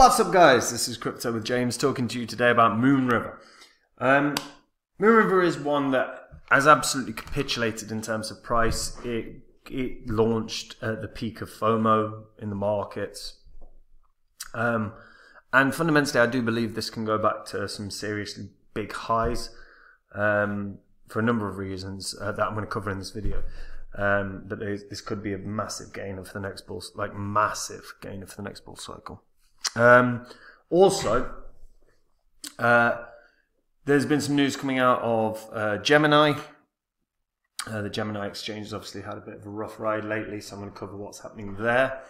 What's up, guys? This is Crypto with James talking to you today about Moonriver. Moonriver is one that has absolutely capitulated in terms of price. It launched at the peak of FOMO in the markets. And fundamentally, I do believe this can go back to some seriously big highs for a number of reasons that I'm going to cover in this video. But this could be a massive gainer for the next bull, like massive gainer for the next bull cycle. Also, there's been some news coming out of Gemini. The Gemini exchange has obviously had a bit of a rough ride lately, so I'm going to cover what's happening there,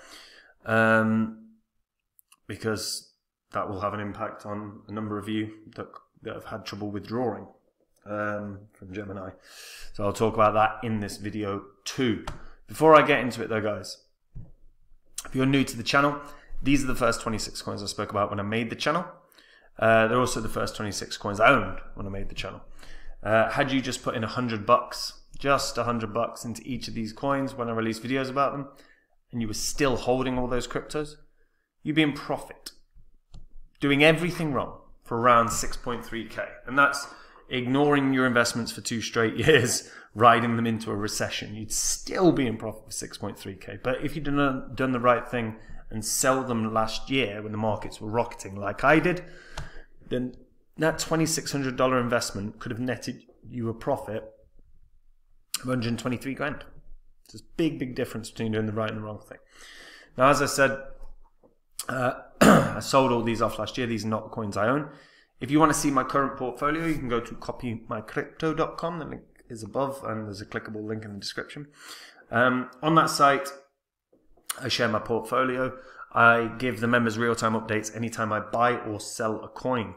because that will have an impact on a number of you that have had trouble withdrawing from Gemini. So I'll talk about that in this video too. Before I get into it though, guys, if you're new to the channel, these are the first 26 coins I spoke about when I made the channel. They're also the first 26 coins I owned when I made the channel. Had you just put in $100, just $100 into each of these coins when I release videos about them, and you were still holding all those cryptos, you'd be in profit, doing everything wrong, for around 6.3K. And that's ignoring your investments for 2 straight years, riding them into a recession. You'd still be in profit for 6.3K. But if you'd done the right thing and sell them last year when the markets were rocketing like I did, then that $2,600 investment could have netted you a profit of 123 grand. There's a big, big difference between doing the right and the wrong thing. Now, as I said, I sold all these off last year. These are not the coins I own. If you want to see my current portfolio, you can go to copymycrypto.com. The link is above, and there's a clickable link in the description. On that site, I share my portfolio. I give the members real-time updates anytime I buy or sell a coin.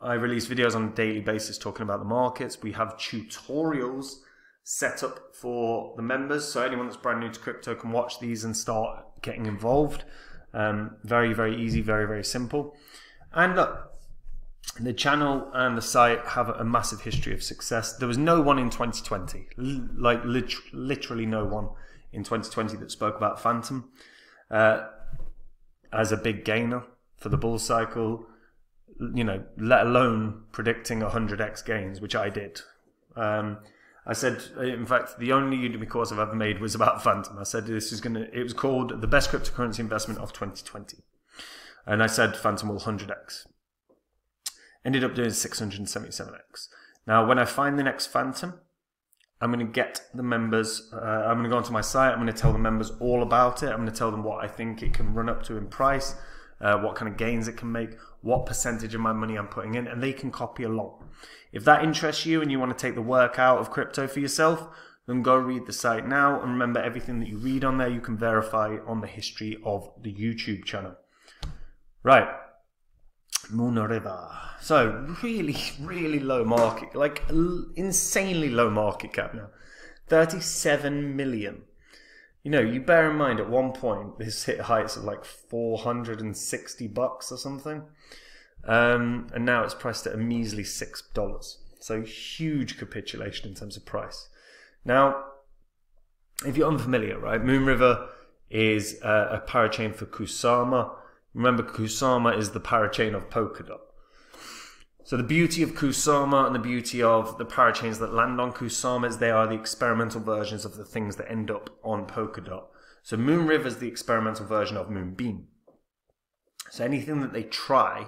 I release videos on a daily basis talking about the markets. We have tutorials set up for the members, so anyone that's brand new to crypto can watch these and start getting involved. Very, very easy, very, very simple. And look, the channel and the site have a massive history of success. There was no one in 2020, like literally no one in 2020 that spoke about Phantom as a big gainer for the bull cycle, you know, let alone predicting 100x gains, which I did. I said, in fact, the only Udemy course I've ever made was about Phantom. I said it was called The Best Cryptocurrency Investment of 2020. And I said Phantom will 100x. Ended up doing 677x. Now, when I find the next Phantom, I'm going to get the members, I'm going to go onto my site, I'm going to tell the members all about it, I'm going to tell them what I think it can run up to in price, what kind of gains it can make, what percentage of my money I'm putting in, and they can copy along. If that interests you and you want to take the work out of crypto for yourself, then go read the site now, and remember everything that you read on there you can verify on the history of the YouTube channel. Right. Moonriver. So really, really low market, like insanely low market cap now. 37 million. You know, you bear in mind at one point this hit heights of like $460 or something. And now it's priced at a measly $6. So huge capitulation in terms of price. Now, if you're unfamiliar, right, Moonriver is a parachain for Kusama. Remember, Kusama is the parachain of Polkadot. So the beauty of Kusama and the beauty of the parachains that land on Kusama is they are the experimental versions of the things that end up on Polkadot. So Moonriver is the experimental version of Moonbeam. So anything that they try,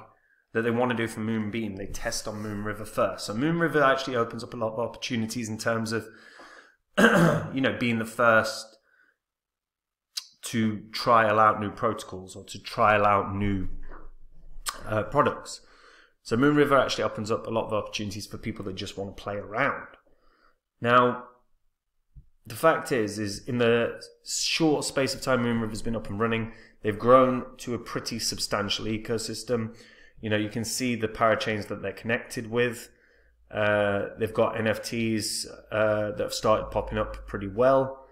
that they want to do for Moonbeam, they test on Moonriver first. So Moonriver actually opens up a lot of opportunities in terms of, you know, being the first to trial out new protocols or to trial out new products. So Moonriver actually opens up a lot of opportunities for people that just want to play around. Now, the fact is in the short space of time Moonriver's been up and running, they've grown to a pretty substantial ecosystem. You know, you can see the parachains that they're connected with. They've got NFTs that have started popping up pretty well.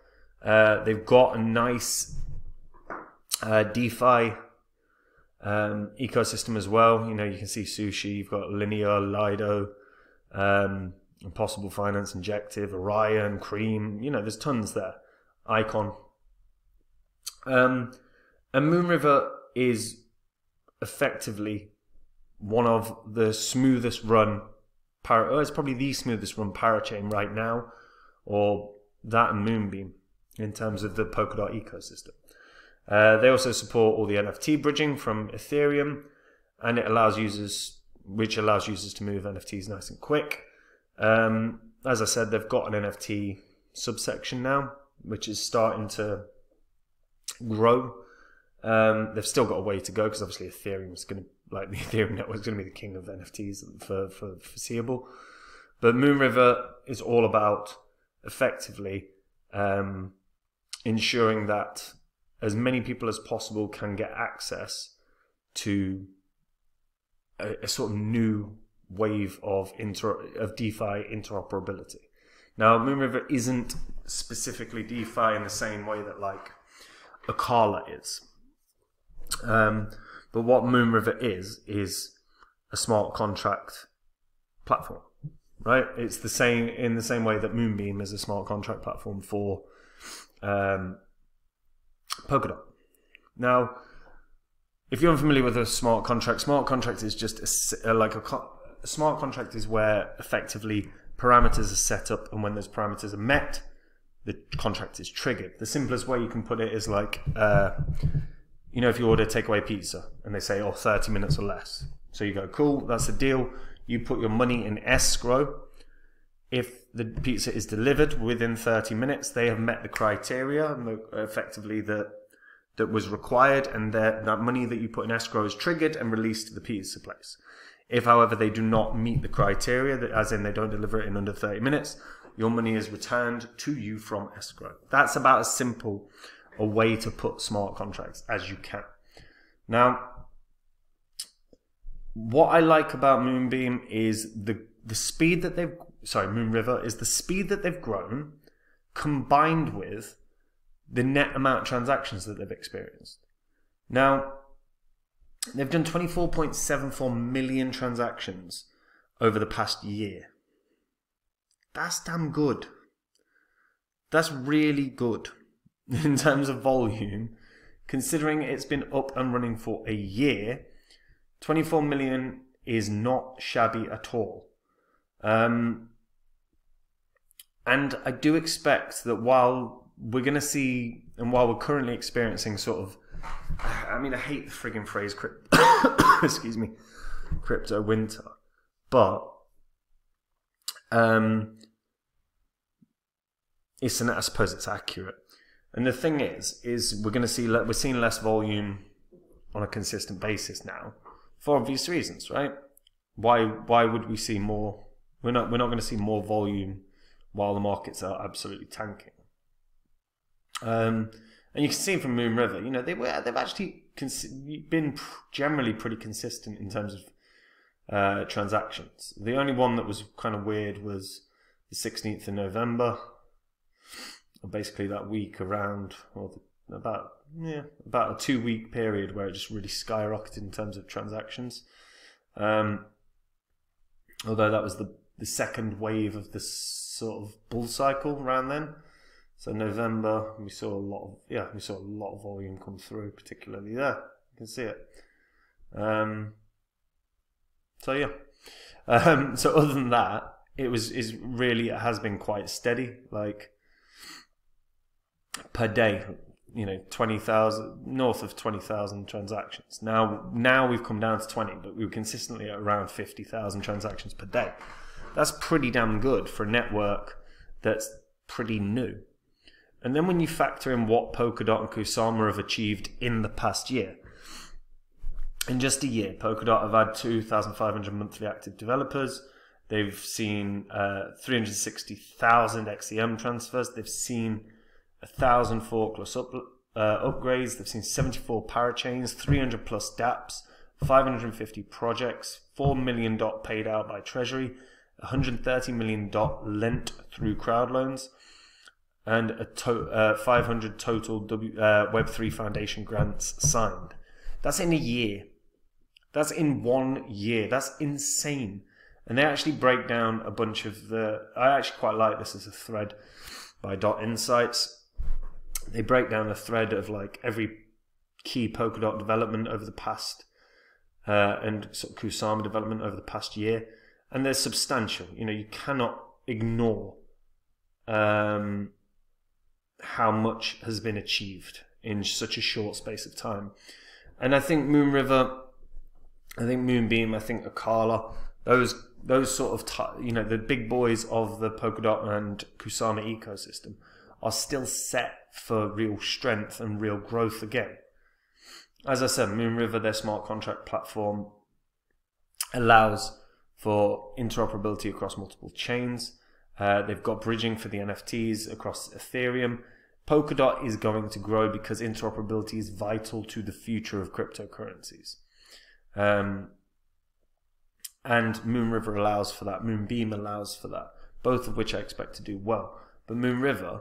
They've got a nice DeFi ecosystem as well. You know, you can see Sushi, you've got Linear, Lido, Impossible Finance, Injective, Orion, Cream. You know, there's tons there. Icon. And Moonriver is effectively one of the smoothest run para, oh, it's probably the smoothest run parachain right now, or that and Moonbeam in terms of the Polkadot ecosystem. They also support all the NFT bridging from Ethereum, and it allows users, which allows users to move NFTs nice and quick. As I said, they've got an NFT subsection now, which is starting to grow. They've still got a way to go because obviously Ethereum is going to, like the Ethereum network is going to be the king of NFTs for the foreseeable. But Moonriver is all about effectively ensuring that as many people as possible can get access to a sort of new wave of DeFi interoperability. Now, Moonriver isn't specifically DeFi in the same way that like Acala is. But what Moonriver is a smart contract platform, right? It's the same in the same way that Moonbeam is a smart contract platform for Polkadot. Now, if you're unfamiliar with a smart contract is just a smart contract is where effectively parameters are set up, and when those parameters are met, the contract is triggered. The simplest way you can put it is like, you know, if you order takeaway pizza and they say, oh, 30 minutes or less. So you go, cool, that's the deal. You put your money in escrow. If the pizza is delivered within 30 minutes, they have met the criteria effectively that was required, and that money that you put in escrow is triggered and released to the pizza place. If, however, they do not meet the criteria, as in they don't deliver it in under 30 minutes, your money is returned to you from escrow. That's about as simple a way to put smart contracts as you can. Now, what I like about Moonbeam is the speed that they've, sorry, Moonriver is the speed that they've grown, combined with the net amount of transactions that they've experienced. Now, they've done 24.74 million transactions over the past year. That's damn good. That's really good in terms of volume, considering it's been up and running for a year. 24 million is not shabby at all. And I do expect that while we're going to see, and while we're currently experiencing sort of, I mean, I hate the frigging phrase, excuse me, crypto winter, but it's, and I suppose it's accurate. And the thing is we're going to see, we're seeing less volume on a consistent basis now, for obvious reasons, right? Why would we see more? We're not going to see more volume while the markets are absolutely tanking. And you can see from Moonriver, you know, they've actually been generally pretty consistent in terms of transactions. The only one that was kind of weird was the 16th of November, basically that week around, or about a 2-week period where it just really skyrocketed in terms of transactions. Although that was the second wave of this sort of bull cycle around then. So November, we saw a lot of, yeah, we saw a lot of volume come through, particularly there. You can see it. So yeah. So other than that, it has been quite steady, like per day, you know, 20,000, north of 20,000 transactions. Now we've come down to 20, but we were consistently at around 50,000 transactions per day. That's pretty damn good for a network that's pretty new. And then when you factor in what Polkadot and Kusama have achieved in the past year, in just a year, Polkadot have had 2,500 monthly active developers. They've seen 360,000 XEM transfers. They've seen 1,000 forkless upgrades. They've seen 74 parachains, 300 plus dApps, 550 projects, 4 million DOT paid out by Treasury, 130 million DOT lent through crowd loans, and 500 total Web3 Foundation grants signed. That's in a year. That's in 1 year. That's insane. And they actually break down a bunch of the... I actually quite like this as a thread by Dot Insights. They break down a thread of like every key Polkadot development over the past and sort of Kusama development over the past year, and they're substantial. You know, you cannot ignore how much has been achieved in such a short space of time. And I think Moonriver, I think Moonbeam, I think Acala, those sort of, you know, the big boys of the Polkadot and Kusama ecosystem are still set for real strength and real growth again. As I said, Moonriver, their smart contract platform, allows for interoperability across multiple chains. They've got bridging for the NFTs across Ethereum. Polkadot is going to grow because interoperability is vital to the future of cryptocurrencies. And Moonriver allows for that. Moonbeam allows for that. Both of which I expect to do well. But Moonriver,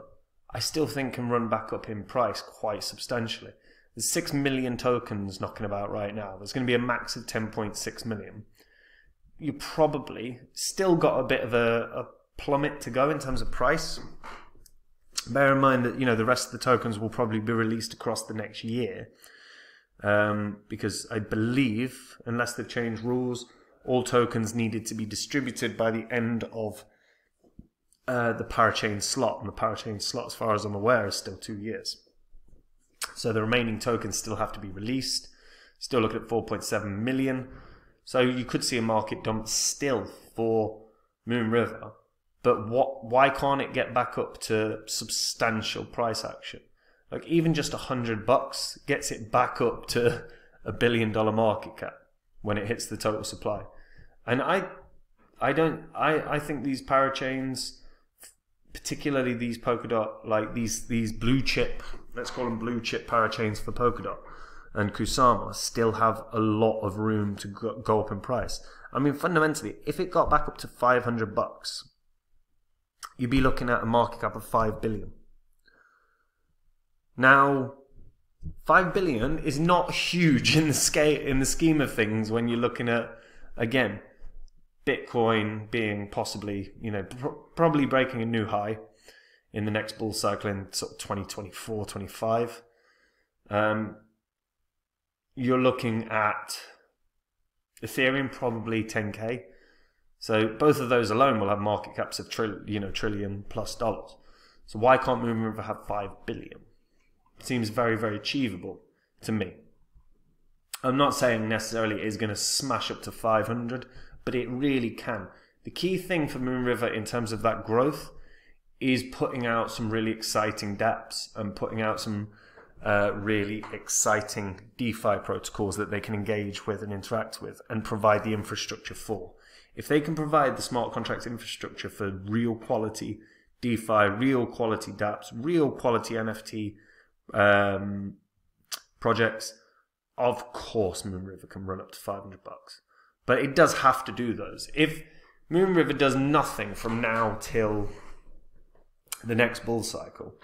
I still think, can run back up in price quite substantially. There's 6 million tokens knocking about right now. There's going to be a max of 10.6 million. You probably still got a bit of a plummet to go in terms of price. Bear in mind that, you know, the rest of the tokens will probably be released across the next year, because I believe, unless they've changed rules, all tokens needed to be distributed by the end of the parachain slot, and the parachain slot, as far as I'm aware, is still 2 years. So the remaining tokens still have to be released. Still looking at 4.7 million. So you could see a market dump still for Moonriver. But why can't it get back up to substantial price action? Like, even just $100 gets it back up to $1 billion market cap when it hits the total supply. And I think these parachains, particularly these Polkadot, like these blue chip, let's call them blue chip parachains for Polkadot and Kusama, still have a lot of room to go up in price. I mean, fundamentally, if it got back up to $500, you'd be looking at a market cap of $5 billion. Now, $5 billion is not huge in the scale, in the scheme of things, when you're looking at, again, Bitcoin being possibly, you know, probably breaking a new high in the next bull cycle in sort of 2024, 25. You're looking at Ethereum probably 10K. So both of those alone will have market caps of trillion plus dollars. So why can't Moonriver have $5 billion? It seems very, very achievable to me. I'm not saying necessarily it's going to smash up to 500, but it really can. The key thing for Moonriver in terms of that growth is putting out some really exciting dApps and putting out some really exciting DeFi protocols that they can engage with and interact with and provide the infrastructure for. If they can provide the smart contract infrastructure for real quality DeFi, real quality dApps, real quality NFT projects, of course Moonriver can run up to $500. But it does have to do those. If Moonriver does nothing from now till the next bull cycle,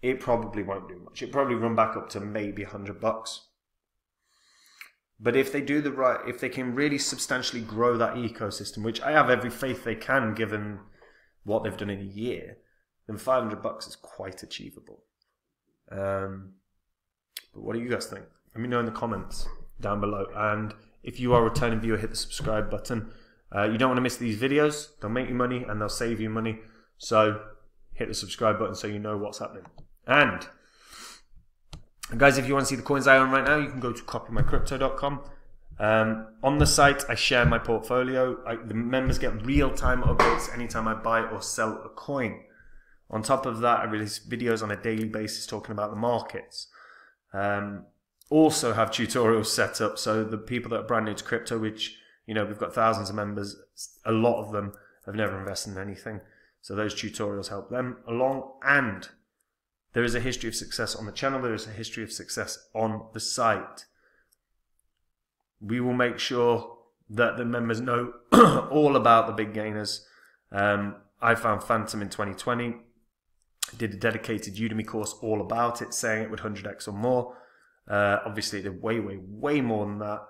it probably won't do much. It probably run back up to maybe $100. But if they do the right, if they can really substantially grow that ecosystem, which I have every faith they can, given what they've done in a year, then $500 is quite achievable. But what do you guys think? Let me know in the comments down below. And if you are a returning viewer, hit the subscribe button. You don't want to miss these videos. They'll make you money and they'll save you money. So hit the subscribe button so you know what's happening. And guys, if you want to see the coins I own right now, you can go to copymycrypto.com. On the site, I share my portfolio. The members get real-time updates anytime I buy or sell a coin. On top of that, I release videos on a daily basis talking about the markets. Also have tutorials set up, so the people that are brand new to crypto, which, you know, we've got thousands of members, a lot of them have never invested in anything. So those tutorials help them along, and there is a history of success on the channel. There is a history of success on the site. We will make sure that the members know all about the big gainers. I found Phantom in 2020. Did a dedicated Udemy course all about it, saying it would 100x or more. Obviously, it did way, way, way more than that.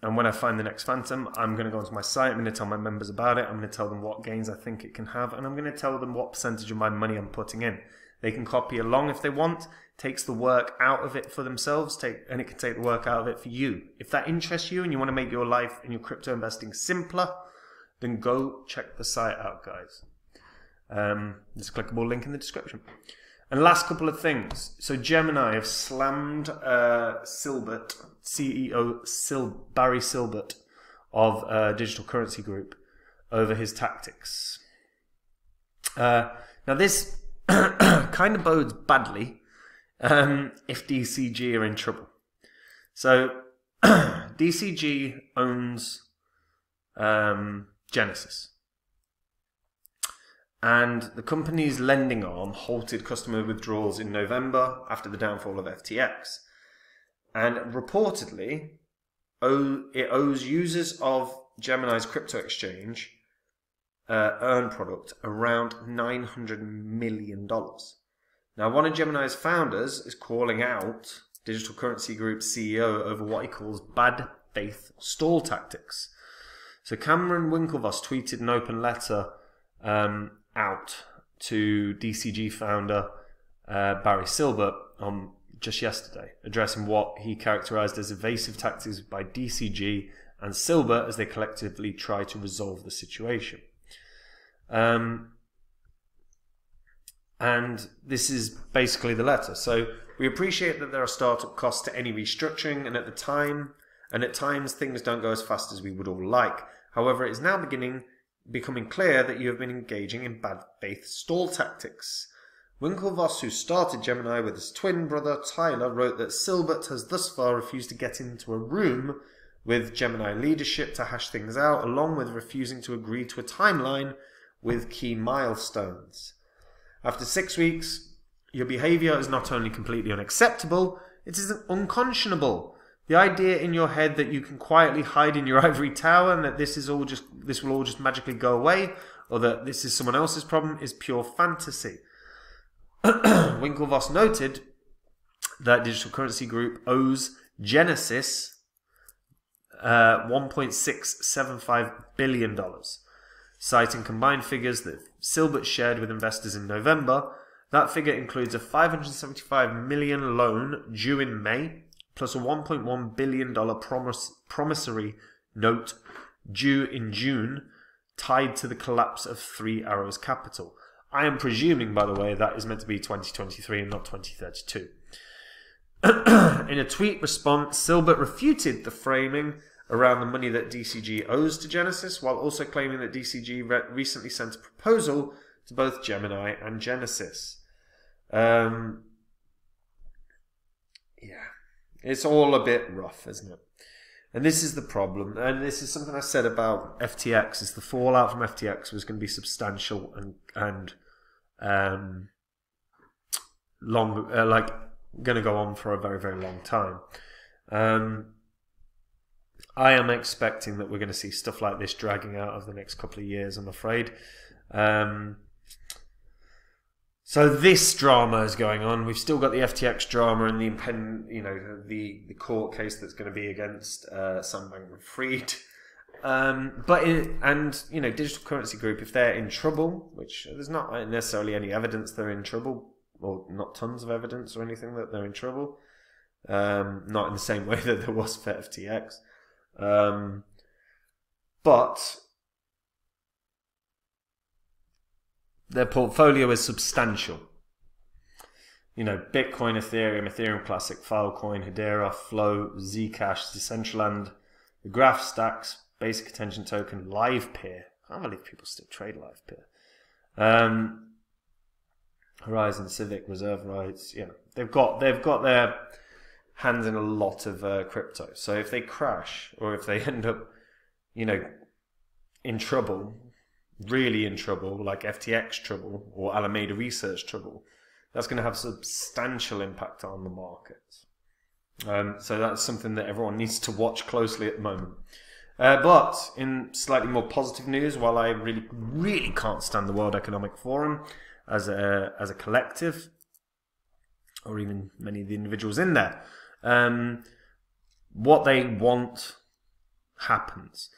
And when I find the next Phantom, I'm going to go onto my site. I'm going to tell my members about it. I'm going to tell them what gains I think it can have. And I'm going to tell them what percentage of my money I'm putting in. They can copy along if they want. It takes the work out of it for themselves, and it can take the work out of it for you. If that interests you and you want to make your life and your crypto investing simpler, then go check the site out, guys. There's a clickable link in the description. And last couple of things. So Gemini have slammed Silbert, CEO Barry Silbert of Digital Currency Group over his tactics. Now this kind of bodes badly if DCG are in trouble. So DCG owns Genesis. And the company's lending arm halted customer withdrawals in November after the downfall of FTX. And reportedly, it owes users of Gemini's crypto exchange Earn product around $900 million. Now, one of Gemini's founders is calling out Digital Currency Group CEO over what he calls bad faith stall tactics. So Cameron Winklevoss tweeted an open letter out to DCG founder Barry Silbert just yesterday, addressing what he characterized as evasive tactics by DCG and Silbert as they collectively try to resolve the situation. And this is basically the letter. So we appreciate that there are startup costs to any restructuring, and at times things don't go as fast as we would all like. However, it is now becoming clear that you have been engaging in bad faith stall tactics. Winklevoss, who started Gemini with his twin brother Tyler, wrote that Silbert has thus far refused to get into a room with Gemini leadership to hash things out, along with refusing to agree to a timeline with key milestones. After 6 weeks, your behavior is not only completely unacceptable, it is unconscionable. The idea in your head that you can quietly hide in your ivory tower and that this will all just magically go away, or that this is someone else's problem, is pure fantasy. Winklevoss noted that Digital Currency Group owes Genesis $1.675 billion, citing combined figures that Silbert shared with investors in November. That figure includes a $575 million loan due in May, plus a $1.1 billion promissory note due in June, tied to the collapse of Three Arrows Capital. I am presuming, by the way, that is meant to be 2023 and not 2032. In a tweet response, Silbert refuted the framing around the money that DCG owes to Genesis, while also claiming that DCG recently sent a proposal to both Gemini and Genesis. Yeah, it's all a bit rough, isn't it? And this is the problem, and this is something I said about FTX, is the fallout from FTX was going to be substantial and going to go on for a very, very long time. I am expecting that we're going to see stuff like this dragging out over the next couple of years, I'm afraid. So this drama is going on. We've still got the FTX drama and the court case that's going to be against Sam Bankman-Fried. But Digital Currency Group, if they're in trouble, which there's not necessarily any evidence they're in trouble, or not tons of evidence or anything that they're in trouble. Not in the same way that there was for FTX. But their portfolio is substantial. You know, Bitcoin, Ethereum, Ethereum Classic, Filecoin, Hedera, Flow, Zcash, Decentraland, the Graph Stacks, Basic Attention Token, Livepeer. I can't believe people still trade Livepeer. Horizon, Civic, Reserve Rights, yeah, they've got their hands in a lot of crypto. So if they crash, or if they end up, in trouble, really in trouble, like FTX trouble or Alameda Research trouble, that's going to have substantial impact on the markets. So that's something that everyone needs to watch closely at the moment. But in slightly more positive news, while I really, really can't stand the World Economic Forum as a collective, or even many of the individuals in there, what they want happens.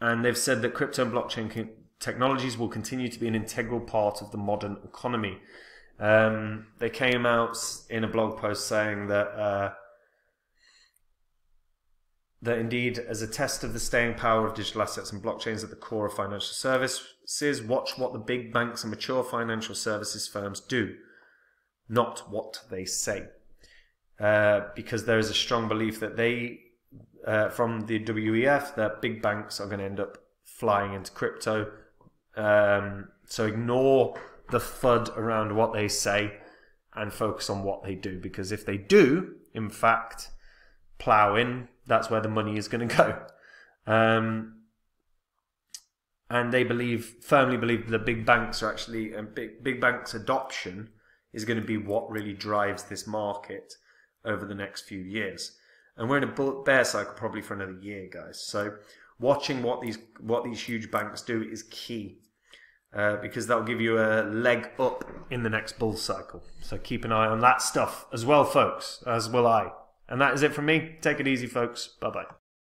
And they've said that crypto and blockchain technologies will continue to be an integral part of the modern economy. They came out in a blog post saying that that indeed, as a test of the staying power of digital assets and blockchains at the core of financial services, watch what the big banks and mature financial services firms do, not what they say. Because there is a strong belief that they, from the WEF, that big banks are going to end up flying into crypto. So ignore the FUD around what they say and focus on what they do. Because if they do, in fact, plow in, that's where the money is going to go. And they firmly believe the big banks are actually, and big banks adoption is going to be what really drives this market over the next few years. And we're in a bear cycle probably for another year, guys. So watching what these huge banks do is key, because that'll give you a leg up in the next bull cycle. So keep an eye on that stuff as well, folks, as will I. And that is it from me. Take it easy, folks. Bye-bye.